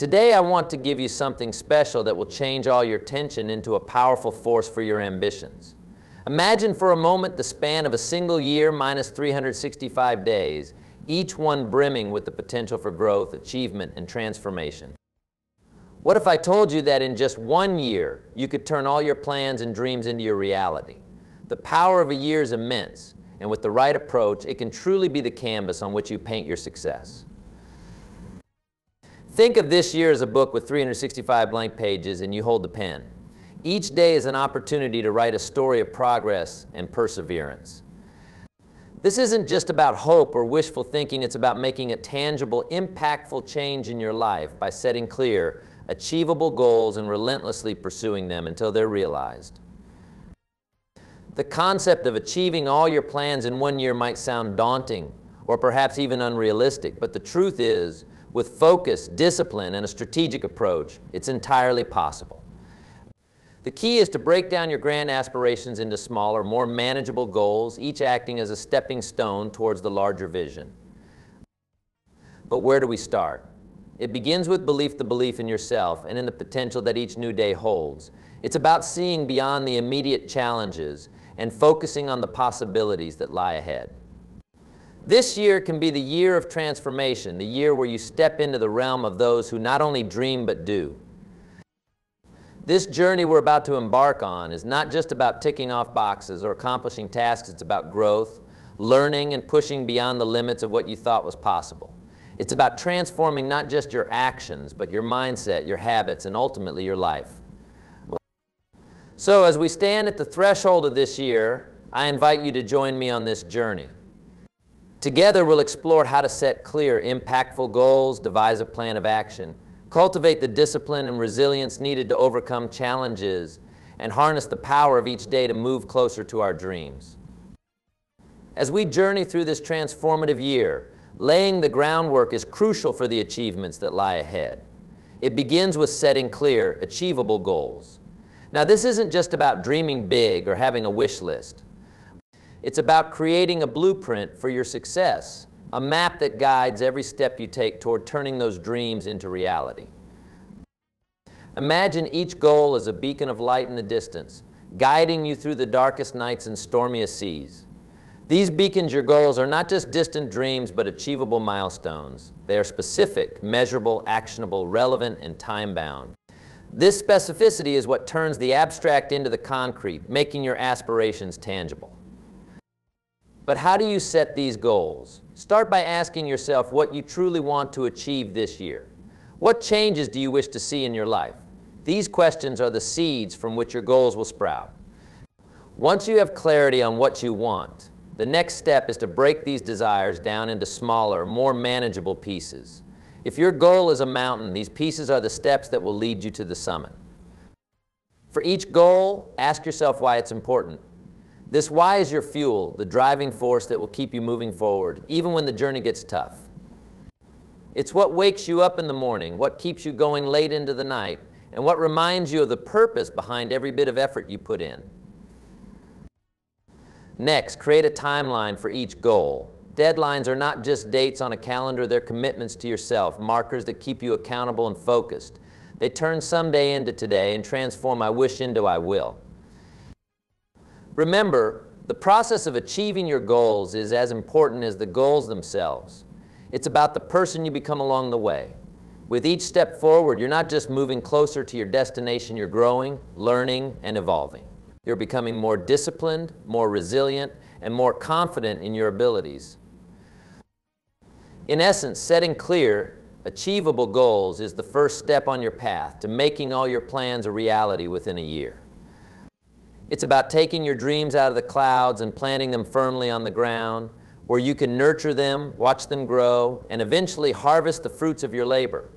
Today I want to give you something special that will change all your tension into a powerful force for your ambitions. Imagine for a moment the span of a single year minus 365 days, each one brimming with the potential for growth, achievement, and transformation. What if I told you that in just 1 year you could turn all your plans and dreams into your reality? The power of a year is immense, and with the right approach, it can truly be the canvas on which you paint your success. Think of this year as a book with 365 blank pages and you hold the pen. Each day is an opportunity to write a story of progress and perseverance. This isn't just about hope or wishful thinking, it's about making a tangible, impactful change in your life by setting clear, achievable goals and relentlessly pursuing them until they're realized. The concept of achieving all your plans in 1 year might sound daunting or perhaps even unrealistic, but the truth is, with focus, discipline, and a strategic approach, it's entirely possible. The key is to break down your grand aspirations into smaller, more manageable goals, each acting as a stepping stone towards the larger vision. But where do we start? It begins with the belief in yourself and in the potential that each new day holds. It's about seeing beyond the immediate challenges and focusing on the possibilities that lie ahead. This year can be the year of transformation, the year where you step into the realm of those who not only dream but do. This journey we're about to embark on is not just about ticking off boxes or accomplishing tasks, it's about growth, learning, and pushing beyond the limits of what you thought was possible. It's about transforming not just your actions, but your mindset, your habits, and ultimately your life. So as we stand at the threshold of this year, I invite you to join me on this journey. Together we'll explore how to set clear, impactful goals, devise a plan of action, cultivate the discipline and resilience needed to overcome challenges, and harness the power of each day to move closer to our dreams. As we journey through this transformative year, laying the groundwork is crucial for the achievements that lie ahead. It begins with setting clear, achievable goals. Now, this isn't just about dreaming big or having a wish list. It's about creating a blueprint for your success, a map that guides every step you take toward turning those dreams into reality. Imagine each goal as a beacon of light in the distance, guiding you through the darkest nights and stormiest seas. These beacons, your goals, are not just distant dreams, but achievable milestones. They are specific, measurable, actionable, relevant, and time-bound. This specificity is what turns the abstract into the concrete, making your aspirations tangible. But how do you set these goals? Start by asking yourself what you truly want to achieve this year. What changes do you wish to see in your life? These questions are the seeds from which your goals will sprout. Once you have clarity on what you want, the next step is to break these desires down into smaller, more manageable pieces. If your goal is a mountain, these pieces are the steps that will lead you to the summit. For each goal, ask yourself why it's important. This why is your fuel, the driving force that will keep you moving forward, even when the journey gets tough. It's what wakes you up in the morning, what keeps you going late into the night, and what reminds you of the purpose behind every bit of effort you put in. Next, create a timeline for each goal. Deadlines are not just dates on a calendar, they're commitments to yourself, markers that keep you accountable and focused. They turn someday into today and transform I wish into I will. Remember, the process of achieving your goals is as important as the goals themselves. It's about the person you become along the way. With each step forward, you're not just moving closer to your destination, you're growing, learning, and evolving. You're becoming more disciplined, more resilient, and more confident in your abilities. In essence, setting clear, achievable goals is the first step on your path to making all your plans a reality within a year. It's about taking your dreams out of the clouds and planting them firmly on the ground, where you can nurture them, watch them grow, and eventually harvest the fruits of your labor.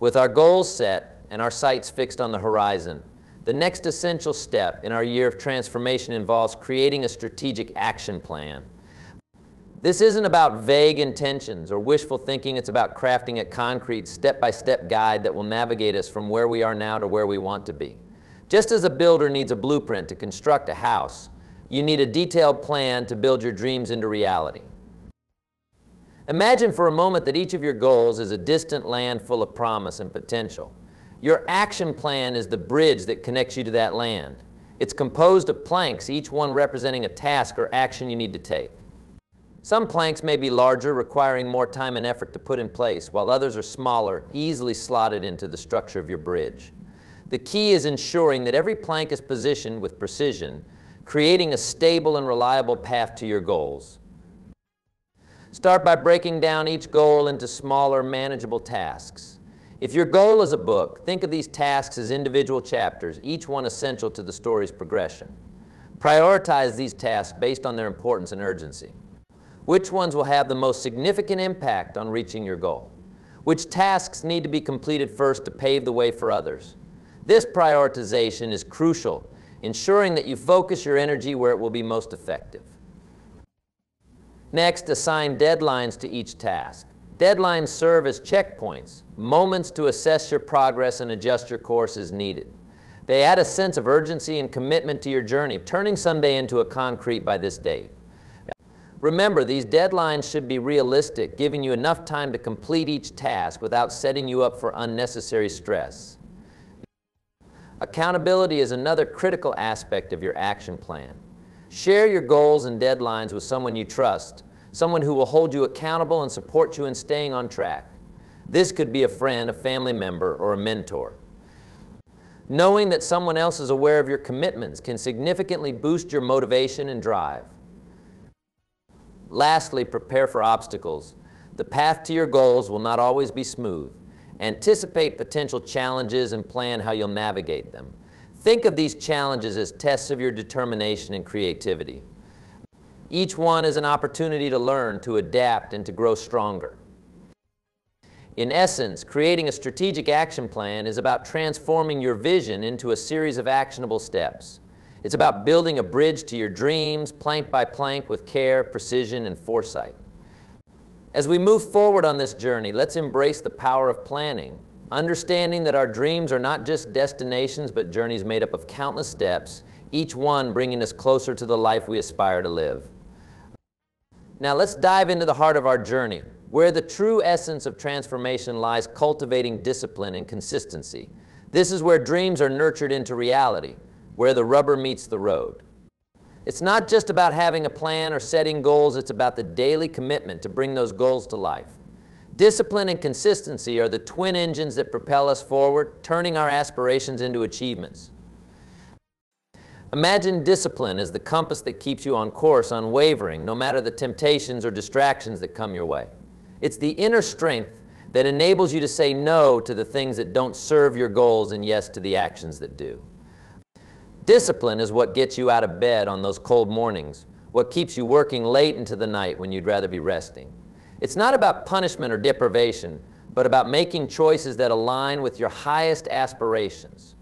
With our goals set and our sights fixed on the horizon, the next essential step in our year of transformation involves creating a strategic action plan. This isn't about vague intentions or wishful thinking, it's about crafting a concrete, step-by-step guide that will navigate us from where we are now to where we want to be. Just as a builder needs a blueprint to construct a house, you need a detailed plan to build your dreams into reality. Imagine for a moment that each of your goals is a distant land full of promise and potential. Your action plan is the bridge that connects you to that land. It's composed of planks, each one representing a task or action you need to take. Some planks may be larger, requiring more time and effort to put in place, while others are smaller, easily slotted into the structure of your bridge. The key is ensuring that every plank is positioned with precision, creating a stable and reliable path to your goals. Start by breaking down each goal into smaller, manageable tasks. If your goal is a book, think of these tasks as individual chapters, each one essential to the story's progression. Prioritize these tasks based on their importance and urgency. Which ones will have the most significant impact on reaching your goal? Which tasks need to be completed first to pave the way for others? This prioritization is crucial, ensuring that you focus your energy where it will be most effective. Next, assign deadlines to each task. Deadlines serve as checkpoints, moments to assess your progress and adjust your course as needed. They add a sense of urgency and commitment to your journey, turning someday into a concrete by this date. Remember, these deadlines should be realistic, giving you enough time to complete each task without setting you up for unnecessary stress. Accountability is another critical aspect of your action plan. Share your goals and deadlines with someone you trust, someone who will hold you accountable and support you in staying on track. This could be a friend, a family member, or a mentor. Knowing that someone else is aware of your commitments can significantly boost your motivation and drive. Lastly, prepare for obstacles. The path to your goals will not always be smooth. Anticipate potential challenges and plan how you'll navigate them. Think of these challenges as tests of your determination and creativity. Each one is an opportunity to learn, to adapt, and to grow stronger. In essence, creating a strategic action plan is about transforming your vision into a series of actionable steps. It's about building a bridge to your dreams, plank by plank, with care, precision, and foresight. As we move forward on this journey, let's embrace the power of planning, understanding that our dreams are not just destinations, but journeys made up of countless steps, each one bringing us closer to the life we aspire to live. Now let's dive into the heart of our journey, where the true essence of transformation lies, cultivating discipline and consistency. This is where dreams are nurtured into reality, where the rubber meets the road. It's not just about having a plan or setting goals, it's about the daily commitment to bring those goals to life. Discipline and consistency are the twin engines that propel us forward, turning our aspirations into achievements. Imagine discipline as the compass that keeps you on course, unwavering, no matter the temptations or distractions that come your way. It's the inner strength that enables you to say no to the things that don't serve your goals and yes to the actions that do. Discipline is what gets you out of bed on those cold mornings, what keeps you working late into the night when you'd rather be resting. It's not about punishment or deprivation, but about making choices that align with your highest aspirations.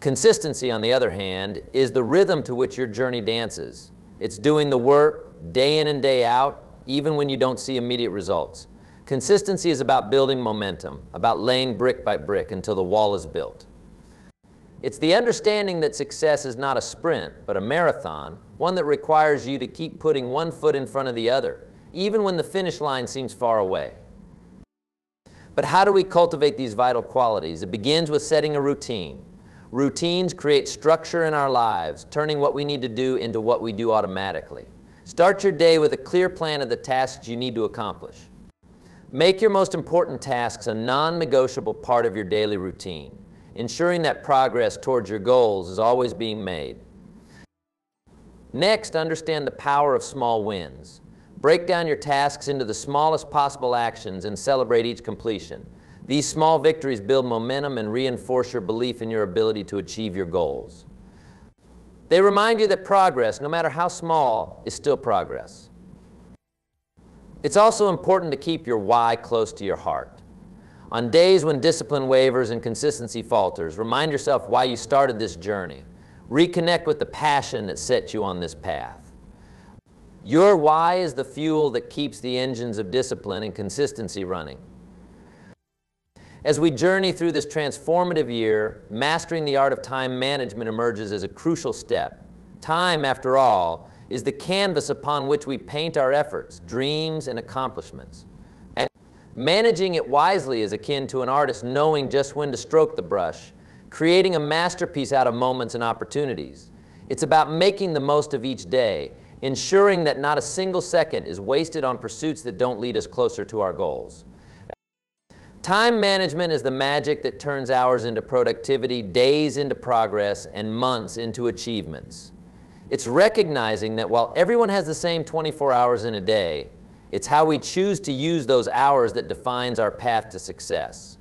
Consistency, on the other hand, is the rhythm to which your journey dances. It's doing the work day in and day out, even when you don't see immediate results. Consistency is about building momentum, about laying brick by brick until the wall is built. It's the understanding that success is not a sprint, but a marathon, one that requires you to keep putting one foot in front of the other, even when the finish line seems far away. But how do we cultivate these vital qualities? It begins with setting a routine. Routines create structure in our lives, turning what we need to do into what we do automatically. Start your day with a clear plan of the tasks you need to accomplish. Make your most important tasks a non-negotiable part of your daily routine, ensuring that progress towards your goals is always being made. Next, understand the power of small wins. Break down your tasks into the smallest possible actions and celebrate each completion. These small victories build momentum and reinforce your belief in your ability to achieve your goals. They remind you that progress, no matter how small, is still progress. It's also important to keep your why close to your heart. On days when discipline wavers and consistency falters, remind yourself why you started this journey. Reconnect with the passion that set you on this path. Your why is the fuel that keeps the engines of discipline and consistency running. As we journey through this transformative year, mastering the art of time management emerges as a crucial step. Time, after all, is the canvas upon which we paint our efforts, dreams, and accomplishments. And managing it wisely is akin to an artist knowing just when to stroke the brush, creating a masterpiece out of moments and opportunities. It's about making the most of each day, ensuring that not a single second is wasted on pursuits that don't lead us closer to our goals. Time management is the magic that turns hours into productivity, days into progress, and months into achievements. It's recognizing that while everyone has the same 24 hours in a day, it's how we choose to use those hours that defines our path to success.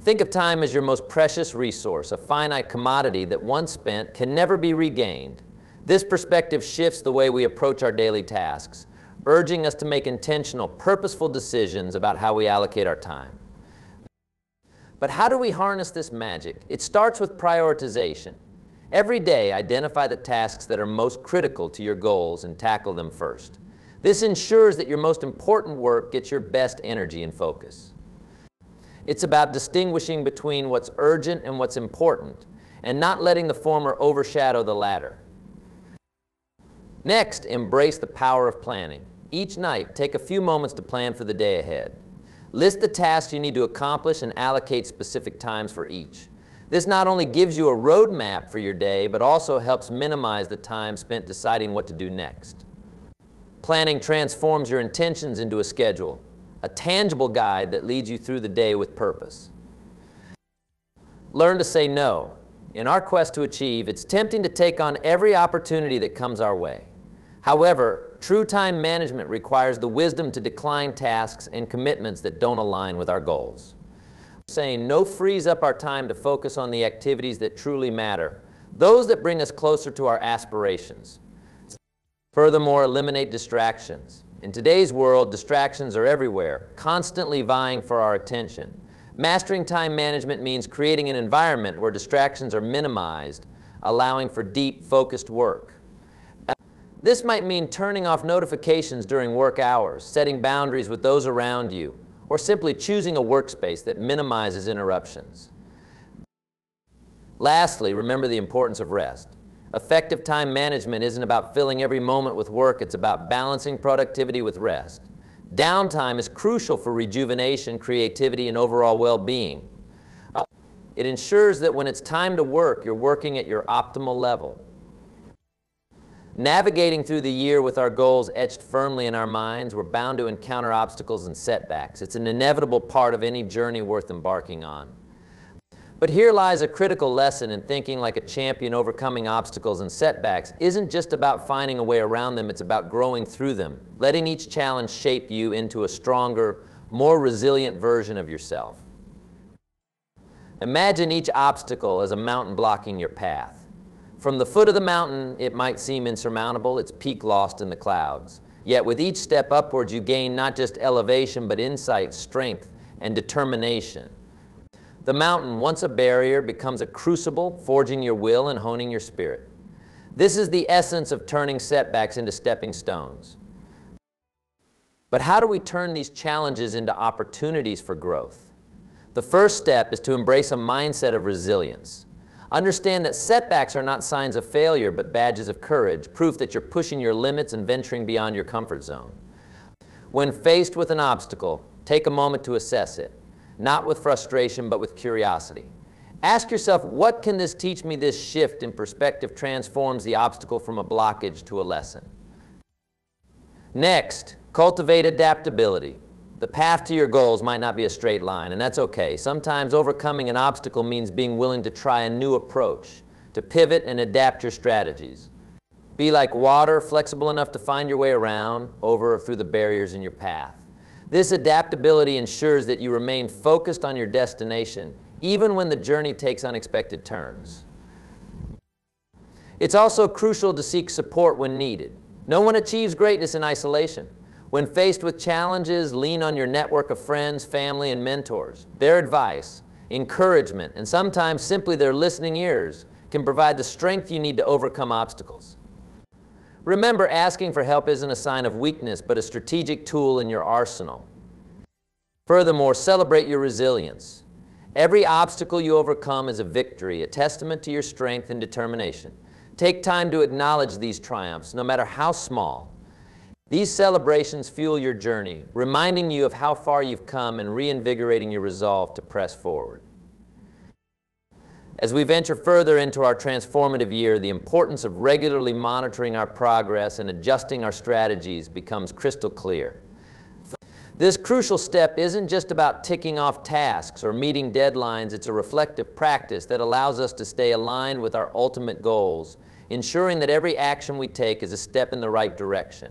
Think of time as your most precious resource, a finite commodity that once spent can never be regained. This perspective shifts the way we approach our daily tasks, urging us to make intentional, purposeful decisions about how we allocate our time. But how do we harness this magic? It starts with prioritization. Every day, identify the tasks that are most critical to your goals and tackle them first. This ensures that your most important work gets your best energy and focus. It's about distinguishing between what's urgent and what's important, and not letting the former overshadow the latter. Next, embrace the power of planning. Each night, take a few moments to plan for the day ahead. List the tasks you need to accomplish and allocate specific times for each. This not only gives you a roadmap for your day, but also helps minimize the time spent deciding what to do next. Planning transforms your intentions into a schedule, a tangible guide that leads you through the day with purpose. Learn to say no. In our quest to achieve, it's tempting to take on every opportunity that comes our way. However, true time management requires the wisdom to decline tasks and commitments that don't align with our goals. Saying no frees up our time to focus on the activities that truly matter, those that bring us closer to our aspirations. Furthermore, eliminate distractions. In today's world, distractions are everywhere, constantly vying for our attention. Mastering time management means creating an environment where distractions are minimized, allowing for deep, focused work. This might mean turning off notifications during work hours, setting boundaries with those around you, or simply choosing a workspace that minimizes interruptions. Lastly, remember the importance of rest. Effective time management isn't about filling every moment with work, it's about balancing productivity with rest. Downtime is crucial for rejuvenation, creativity, and overall well-being. It ensures that when it's time to work, you're working at your optimal level. Navigating through the year with our goals etched firmly in our minds, we're bound to encounter obstacles and setbacks. It's an inevitable part of any journey worth embarking on. But here lies a critical lesson in thinking like a champion. Overcoming obstacles and setbacks isn't just about finding a way around them, it's about growing through them, letting each challenge shape you into a stronger, more resilient version of yourself. Imagine each obstacle as a mountain blocking your path. From the foot of the mountain, it might seem insurmountable, its peak lost in the clouds. Yet with each step upwards, you gain not just elevation, but insight, strength, and determination. The mountain, once a barrier, becomes a crucible, forging your will and honing your spirit. This is the essence of turning setbacks into stepping stones. But how do we turn these challenges into opportunities for growth? The first step is to embrace a mindset of resilience. Understand that setbacks are not signs of failure, but badges of courage, proof that you're pushing your limits and venturing beyond your comfort zone. When faced with an obstacle, take a moment to assess it. Not with frustration, but with curiosity. Ask yourself, what can this teach me? This shift in perspective transforms the obstacle from a blockage to a lesson. Next, cultivate adaptability. The path to your goals might not be a straight line, and that's okay. Sometimes overcoming an obstacle means being willing to try a new approach, to pivot and adapt your strategies. Be like water, flexible enough to find your way around, over or through the barriers in your path. This adaptability ensures that you remain focused on your destination, even when the journey takes unexpected turns. It's also crucial to seek support when needed. No one achieves greatness in isolation. When faced with challenges, lean on your network of friends, family, and mentors. Their advice, encouragement, and sometimes simply their listening ears can provide the strength you need to overcome obstacles. Remember, asking for help isn't a sign of weakness, but a strategic tool in your arsenal. Furthermore, celebrate your resilience. Every obstacle you overcome is a victory, a testament to your strength and determination. Take time to acknowledge these triumphs, no matter how small. These celebrations fuel your journey, reminding you of how far you've come and reinvigorating your resolve to press forward. As we venture further into our transformative year, the importance of regularly monitoring our progress and adjusting our strategies becomes crystal clear. This crucial step isn't just about ticking off tasks or meeting deadlines. It's a reflective practice that allows us to stay aligned with our ultimate goals, ensuring that every action we take is a step in the right direction.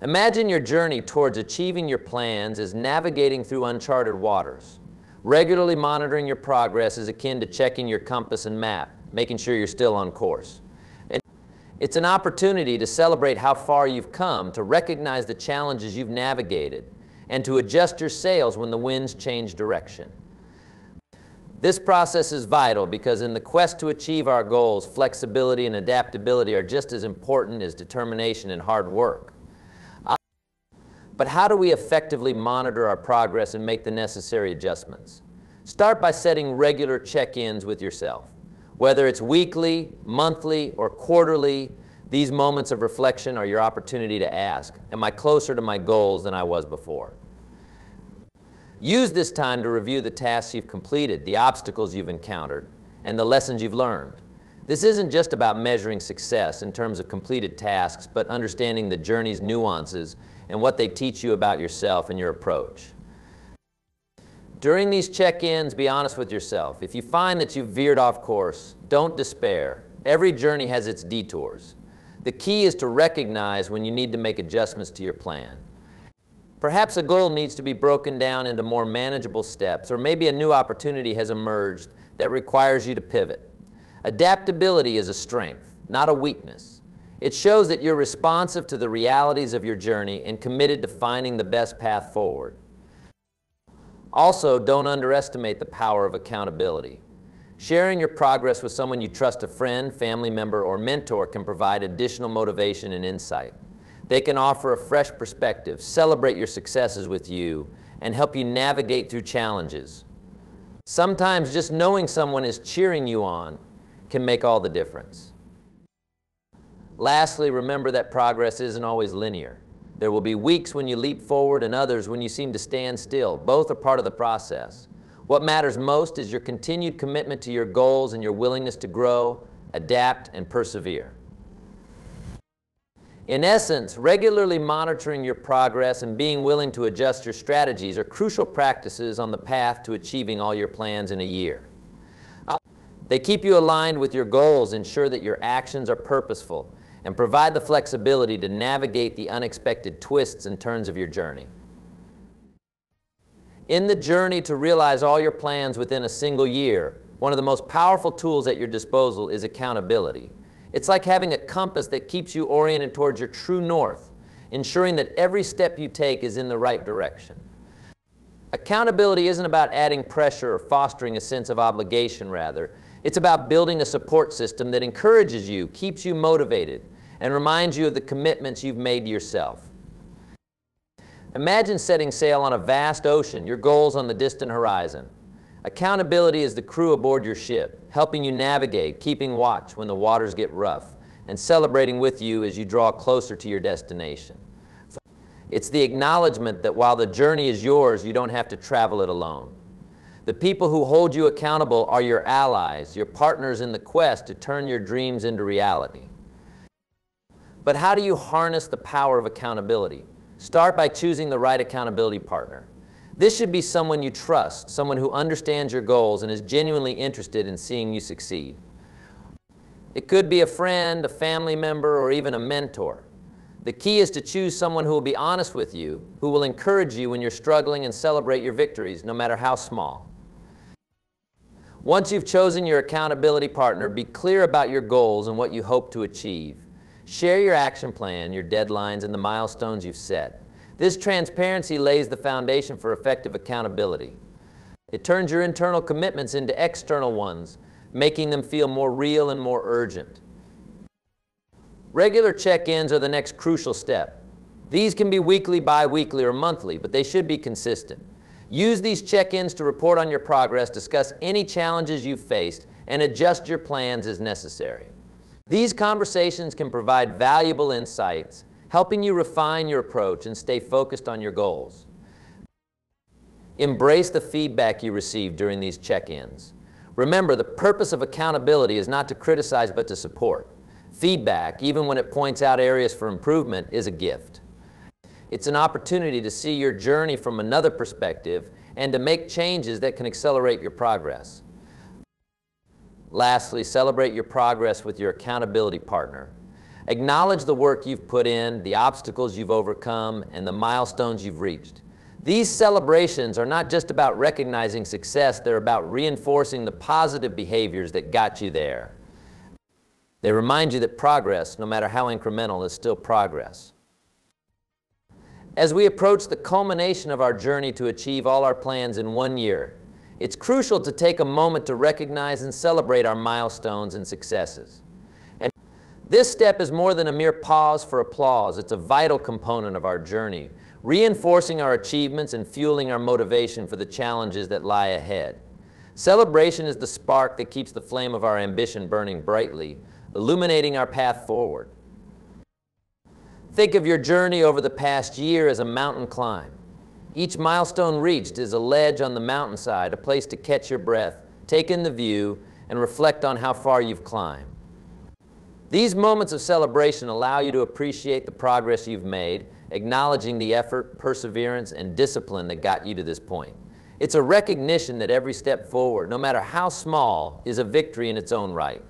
Imagine your journey towards achieving your plans as navigating through uncharted waters. Regularly monitoring your progress is akin to checking your compass and map, making sure you're still on course. It's an opportunity to celebrate how far you've come, to recognize the challenges you've navigated, and to adjust your sails when the winds change direction. This process is vital because in the quest to achieve our goals, flexibility and adaptability are just as important as determination and hard work. But how do we effectively monitor our progress and make the necessary adjustments? Start by setting regular check-ins with yourself. Whether it's weekly, monthly, or quarterly, these moments of reflection are your opportunity to ask, am I closer to my goals than I was before? Use this time to review the tasks you've completed, the obstacles you've encountered, and the lessons you've learned. This isn't just about measuring success in terms of completed tasks, but understanding the journey's nuances and what they teach you about yourself and your approach. During these check-ins, be honest with yourself. If you find that you've veered off course, don't despair. Every journey has its detours. The key is to recognize when you need to make adjustments to your plan. Perhaps a goal needs to be broken down into more manageable steps, or maybe a new opportunity has emerged that requires you to pivot. Adaptability is a strength, not a weakness. It shows that you're responsive to the realities of your journey and committed to finding the best path forward. Also, don't underestimate the power of accountability. Sharing your progress with someone you trust, a friend, family member, or mentor, can provide additional motivation and insight. They can offer a fresh perspective, celebrate your successes with you, and help you navigate through challenges. Sometimes just knowing someone is cheering you on can make all the difference. Lastly, remember that progress isn't always linear. There will be weeks when you leap forward and others when you seem to stand still. Both are part of the process. What matters most is your continued commitment to your goals and your willingness to grow, adapt, and persevere. In essence, regularly monitoring your progress and being willing to adjust your strategies are crucial practices on the path to achieving all your plans in a year. They keep you aligned with your goals, ensure that your actions are purposeful, and provide the flexibility to navigate the unexpected twists and turns of your journey. In the journey to realize all your plans within a single year, one of the most powerful tools at your disposal is accountability. It's like having a compass that keeps you oriented towards your true north, ensuring that every step you take is in the right direction. Accountability isn't about adding pressure or fostering a sense of obligation, rather. It's about building a support system that encourages you, keeps you motivated, and reminds you of the commitments you've made to yourself. Imagine setting sail on a vast ocean, your goals on the distant horizon. Accountability is the crew aboard your ship, helping you navigate, keeping watch when the waters get rough, and celebrating with you as you draw closer to your destination. It's the acknowledgement that while the journey is yours, you don't have to travel it alone. The people who hold you accountable are your allies, your partners in the quest to turn your dreams into reality. But how do you harness the power of accountability? Start by choosing the right accountability partner. This should be someone you trust, someone who understands your goals and is genuinely interested in seeing you succeed. It could be a friend, a family member, or even a mentor. The key is to choose someone who will be honest with you, who will encourage you when you're struggling and celebrate your victories, no matter how small. Once you've chosen your accountability partner, be clear about your goals and what you hope to achieve. Share your action plan, your deadlines, and the milestones you've set. This transparency lays the foundation for effective accountability. It turns your internal commitments into external ones, making them feel more real and more urgent. Regular check-ins are the next crucial step. These can be weekly, bi-weekly, or monthly, but they should be consistent. Use these check-ins to report on your progress, discuss any challenges you've faced, and adjust your plans as necessary. These conversations can provide valuable insights, helping you refine your approach and stay focused on your goals. Embrace the feedback you receive during these check-ins. Remember, the purpose of accountability is not to criticize, but to support. Feedback, even when it points out areas for improvement, is a gift. It's an opportunity to see your journey from another perspective and to make changes that can accelerate your progress. Lastly, celebrate your progress with your accountability partner. Acknowledge the work you've put in, the obstacles you've overcome, and the milestones you've reached. These celebrations are not just about recognizing success, they're about reinforcing the positive behaviors that got you there. They remind you that progress, no matter how incremental, is still progress. As we approach the culmination of our journey to achieve all our plans in 1 year, it's crucial to take a moment to recognize and celebrate our milestones and successes. And this step is more than a mere pause for applause. It's a vital component of our journey, reinforcing our achievements and fueling our motivation for the challenges that lie ahead. Celebration is the spark that keeps the flame of our ambition burning brightly, illuminating our path forward. Think of your journey over the past year as a mountain climb. Each milestone reached is a ledge on the mountainside, a place to catch your breath, take in the view, and reflect on how far you've climbed. These moments of celebration allow you to appreciate the progress you've made, acknowledging the effort, perseverance, and discipline that got you to this point. It's a recognition that every step forward, no matter how small, is a victory in its own right.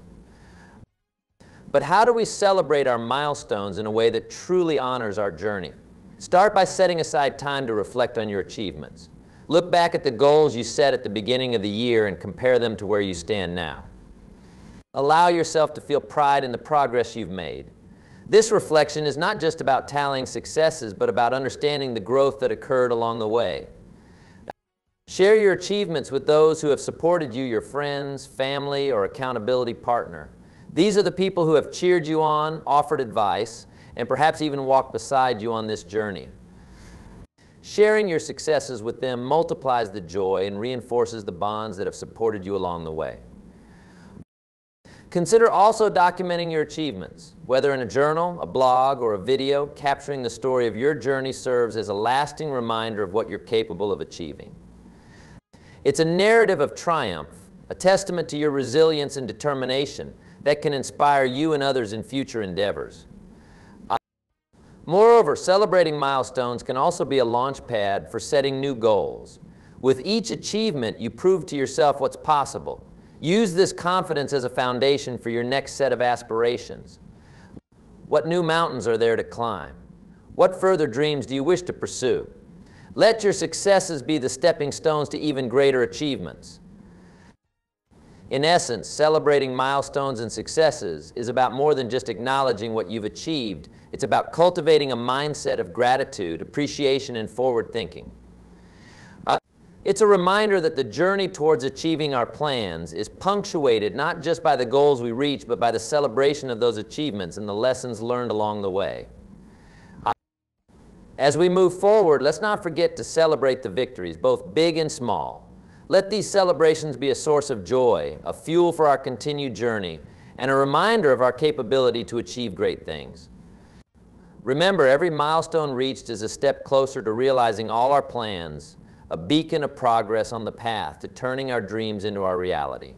But how do we celebrate our milestones in a way that truly honors our journey? Start by setting aside time to reflect on your achievements. Look back at the goals you set at the beginning of the year and compare them to where you stand now. Allow yourself to feel pride in the progress you've made. This reflection is not just about tallying successes, but about understanding the growth that occurred along the way. Share your achievements with those who have supported you, your friends, family, or accountability partner. These are the people who have cheered you on, offered advice, and perhaps even walked beside you on this journey. Sharing your successes with them multiplies the joy and reinforces the bonds that have supported you along the way. Consider also documenting your achievements. Whether in a journal, a blog, or a video, capturing the story of your journey serves as a lasting reminder of what you're capable of achieving. It's a narrative of triumph, a testament to your resilience and determination, that can inspire you and others in future endeavors. Moreover, celebrating milestones can also be a launch pad for setting new goals. With each achievement, you prove to yourself what's possible. Use this confidence as a foundation for your next set of aspirations. What new mountains are there to climb? What further dreams do you wish to pursue? Let your successes be the stepping stones to even greater achievements. In essence, celebrating milestones and successes is about more than just acknowledging what you've achieved. It's about cultivating a mindset of gratitude, appreciation, and forward thinking. It's a reminder that the journey towards achieving our plans is punctuated not just by the goals we reach, but by the celebration of those achievements and the lessons learned along the way. As we move forward, let's not forget to celebrate the victories, both big and small. Let these celebrations be a source of joy, a fuel for our continued journey, and a reminder of our capability to achieve great things. Remember, every milestone reached is a step closer to realizing all our plans, a beacon of progress on the path to turning our dreams into our reality.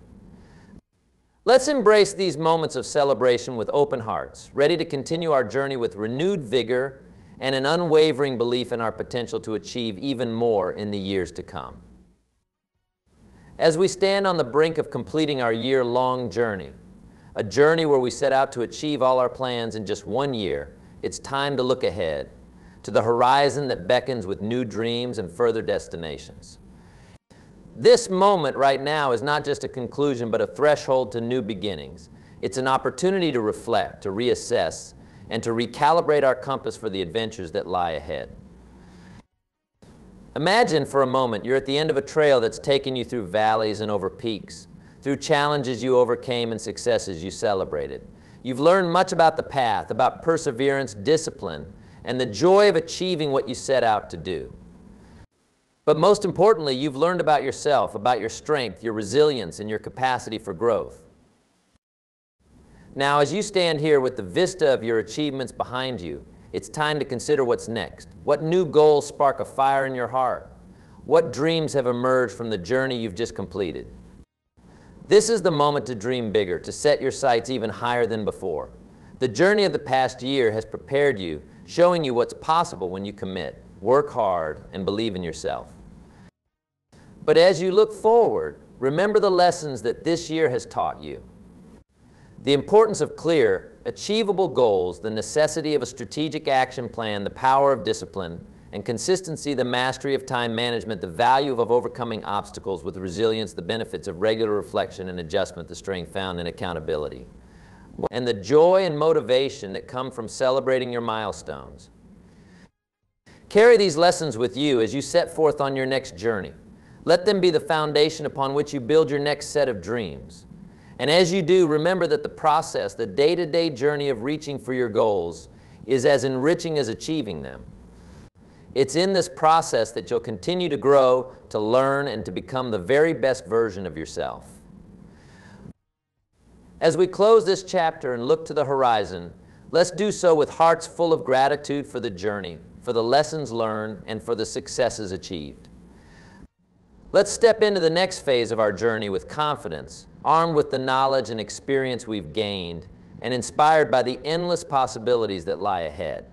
Let's embrace these moments of celebration with open hearts, ready to continue our journey with renewed vigor and an unwavering belief in our potential to achieve even more in the years to come. As we stand on the brink of completing our year-long journey, a journey where we set out to achieve all our plans in just 1 year, it's time to look ahead to the horizon that beckons with new dreams and further destinations. This moment right now is not just a conclusion, but a threshold to new beginnings. It's an opportunity to reflect, to reassess, and to recalibrate our compass for the adventures that lie ahead. Imagine for a moment you're at the end of a trail that's taken you through valleys and over peaks, through challenges you overcame and successes you celebrated. You've learned much about the path, about perseverance, discipline, and the joy of achieving what you set out to do. But most importantly, you've learned about yourself, about your strength, your resilience, and your capacity for growth. Now, as you stand here with the vista of your achievements behind you, it's time to consider what's next. What new goals spark a fire in your heart? What dreams have emerged from the journey you've just completed? This is the moment to dream bigger, to set your sights even higher than before. The journey of the past year has prepared you, showing you what's possible when you commit, work hard, and believe in yourself. But as you look forward, remember the lessons that this year has taught you. The importance of clear, achievable goals, the necessity of a strategic action plan, the power of discipline, and consistency, the mastery of time management, the value of overcoming obstacles with resilience, the benefits of regular reflection and adjustment, the strength found in accountability, and the joy and motivation that come from celebrating your milestones. Carry these lessons with you as you set forth on your next journey. Let them be the foundation upon which you build your next set of dreams. And as you do, remember that the process, the day-to-day journey of reaching for your goals, is as enriching as achieving them. It's in this process that you'll continue to grow, to learn, and to become the very best version of yourself. As we close this chapter and look to the horizon, let's do so with hearts full of gratitude for the journey, for the lessons learned, and for the successes achieved. Let's step into the next phase of our journey with confidence, armed with the knowledge and experience we've gained, and inspired by the endless possibilities that lie ahead.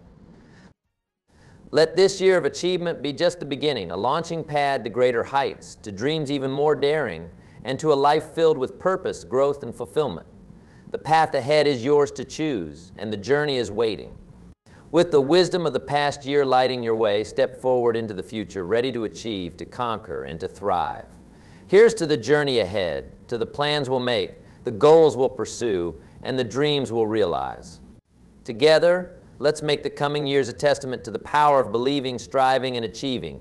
Let this year of achievement be just the beginning, a launching pad to greater heights, to dreams even more daring, and to a life filled with purpose, growth, and fulfillment. The path ahead is yours to choose, and the journey is waiting. With the wisdom of the past year lighting your way, step forward into the future, ready to achieve, to conquer, and to thrive. Here's to the journey ahead, to the plans we'll make, the goals we'll pursue, and the dreams we'll realize. Together, let's make the coming years a testament to the power of believing, striving, and achieving.